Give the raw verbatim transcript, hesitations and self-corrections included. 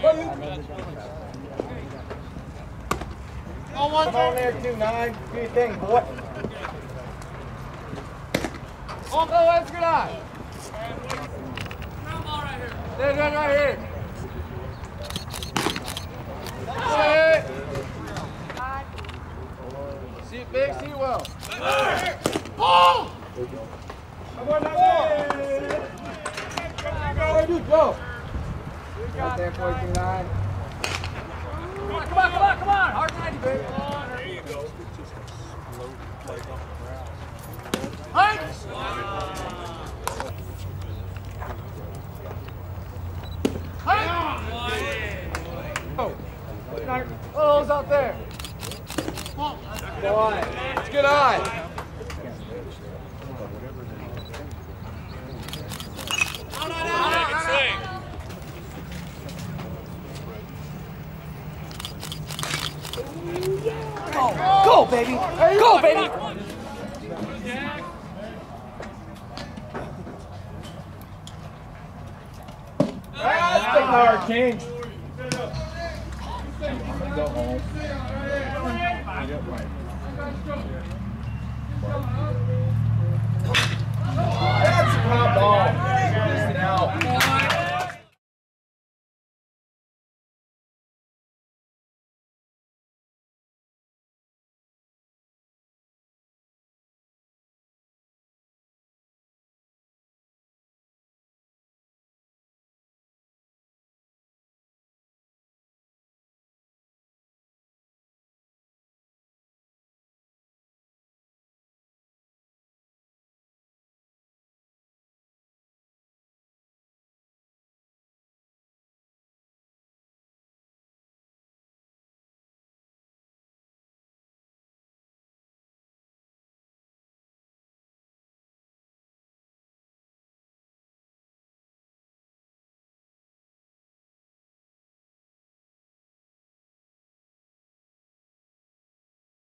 Come on there, two nine. Do your thing, boy. Oh, go, let's get on. Ground ball right here. There's one right here. See it big, see it well. Oh! Come on, that ball. Go, dude, go. Right there, fourteen nine. Come on, come on, come on, come on. Hard ninety, baby. There you go. Just explode like off the ground. Hike! Hike! Oh, oh, it's out there. Good eye. It's good eye. Go, baby! Go, baby! That's the king. Go home.